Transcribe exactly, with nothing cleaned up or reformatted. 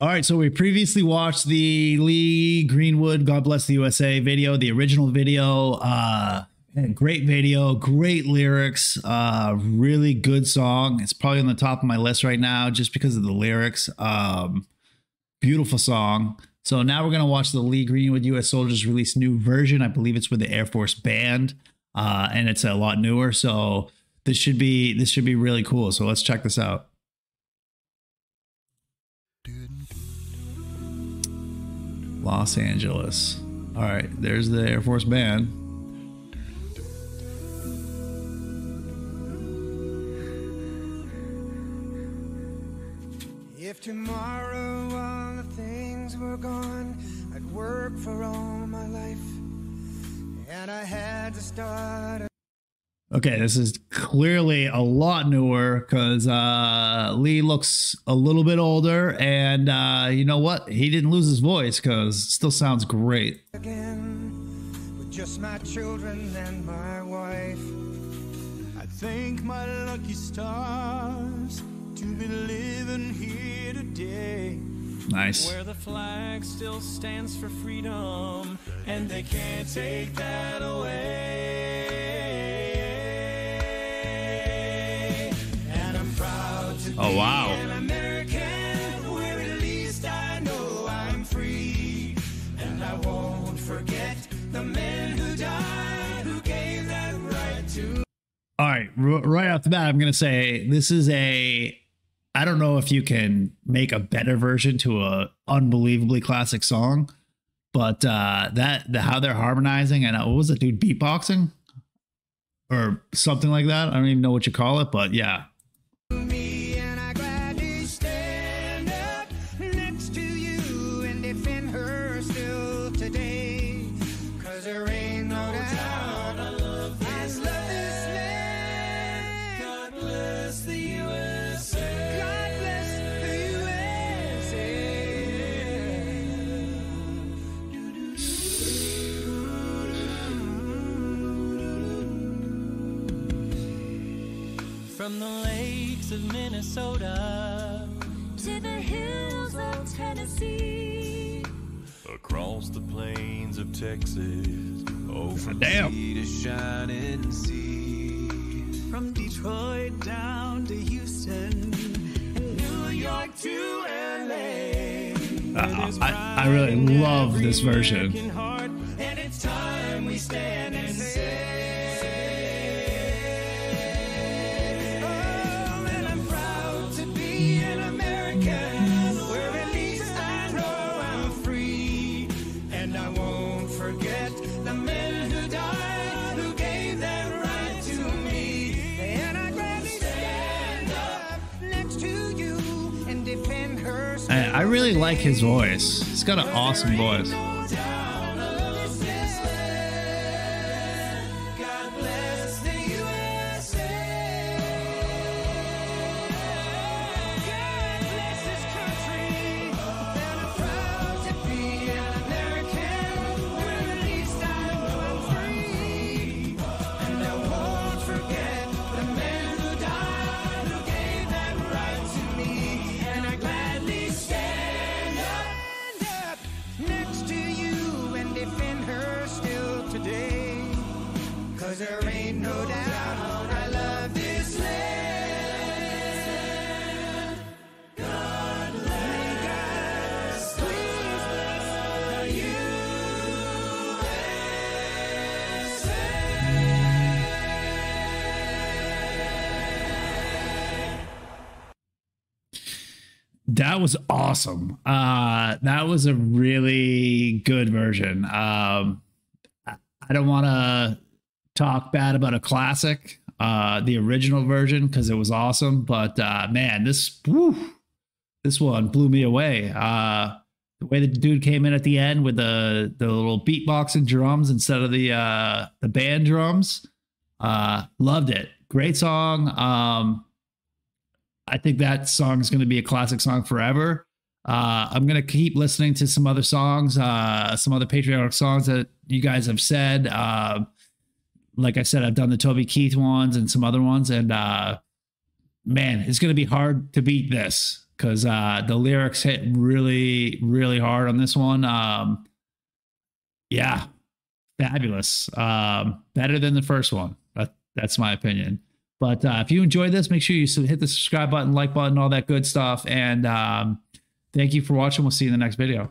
All right, so we previously watched the Lee Greenwood God Bless the U S A video, the original video. Uh, great video, great lyrics, uh, really good song. It's probably on the top of my list right now just because of the lyrics. Um, beautiful song. So now we're going to watch the Lee Greenwood U S Soldiers release new version. I believe it's with the Air Force Band, uh, and it's a lot newer. So this should be this should be really cool. So let's check this out. Los Angeles. All right, there's the Air Force Band. If tomorrow all the things were gone, I'd work for all my life, and I had to start. Okay, this is clearly a lot newer because uh, Lee looks a little bit older, and uh, you know what? He didn't lose his voice because it still sounds great. Again, with just my children and my wife, I thank my lucky stars to be living here today. Nice. Where the flag still stands for freedom, and they can't take that away. Oh wow. An American, where at least I know I'm free, and I won't forget the men who died, who gave that right to. All right, r right off the bat, I'm gonna say this is a, I don't know if you can make a better version to a unbelievably classic song, but uh, that the how they're harmonizing and uh, what was it, dude, beatboxing or something like that? I don't even know what you call it, but yeah. From the lakes of Minnesota to the hills of Tennessee, across the plains of Texas, oh from damn sea to shining sea, from Detroit down to Houston and New York to L A. Uh, I, I really love this version. Heart, and it's time we stand and say. I really like his voice. He's got an awesome voice. God bless the U S A. God bless this country. And I'm proud to be an American. Where at least I know I'm free. And I won't forget the men who died, who gave that right to me. And I gladly next to you and defend her still today, cause there ain't no doubt I love this land. God bless, please bless the U S A. That was awesome. Uh, that was a really good version. Um, I don't want to talk bad about a classic, uh, the original version, because it was awesome. But uh, man, this woo, this one blew me away. Uh, the way the dude came in at the end with the the little beatboxing drums instead of the uh, the band drums, uh, loved it. Great song. Um, I think that song is going to be a classic song forever. Uh, I'm going to keep listening to some other songs, uh, some other patriotic songs that you guys have said. Uh, like I said, I've done the Toby Keith ones and some other ones. And uh, man, it's going to be hard to beat this. because uh, the lyrics hit really, really hard on this one. Um, yeah, fabulous. Um, better than the first one. That, that's my opinion. But uh, if you enjoyed this, make sure you hit the subscribe button, like button, all that good stuff. And um, thank you for watching. We'll see you in the next video.